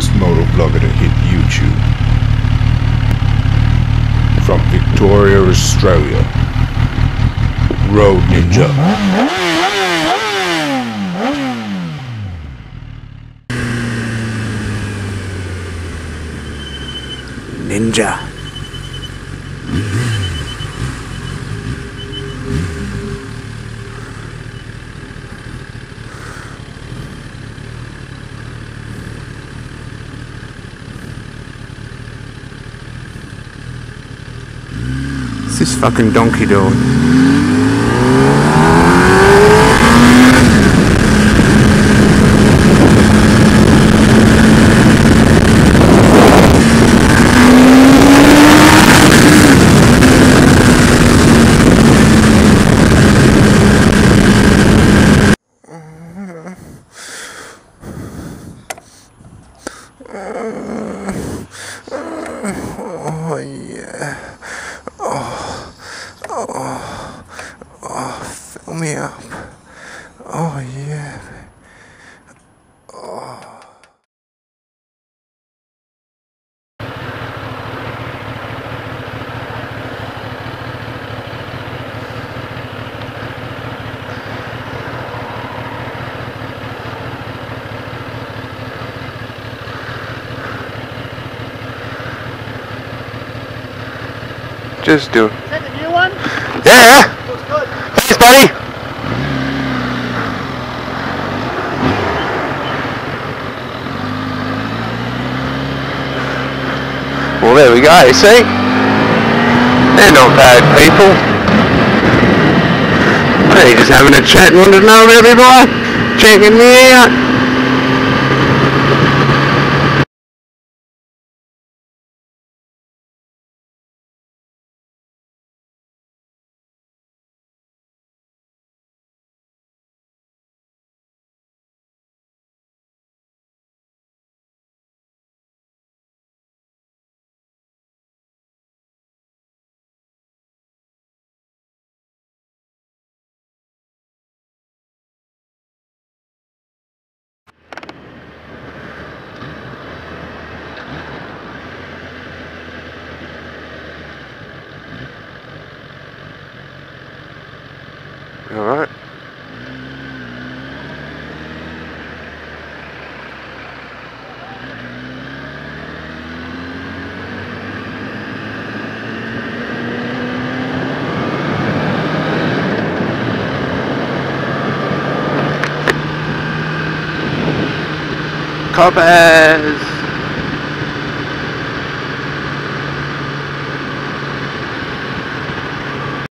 newest motovlogger to hit YouTube. From Victoria, Australia, Road Ninja. Ninja. It's this fucking donkey dog. Oh yeah, oh, fill me up, oh yeah, oh. Just do it. Is that the new one? Yeah! Looks good. Thanks, buddy! Well, there we go, you see? They're not bad people. They're just having a chat and wanting to know about everybody. Checking me out. Alright. Carpezzz!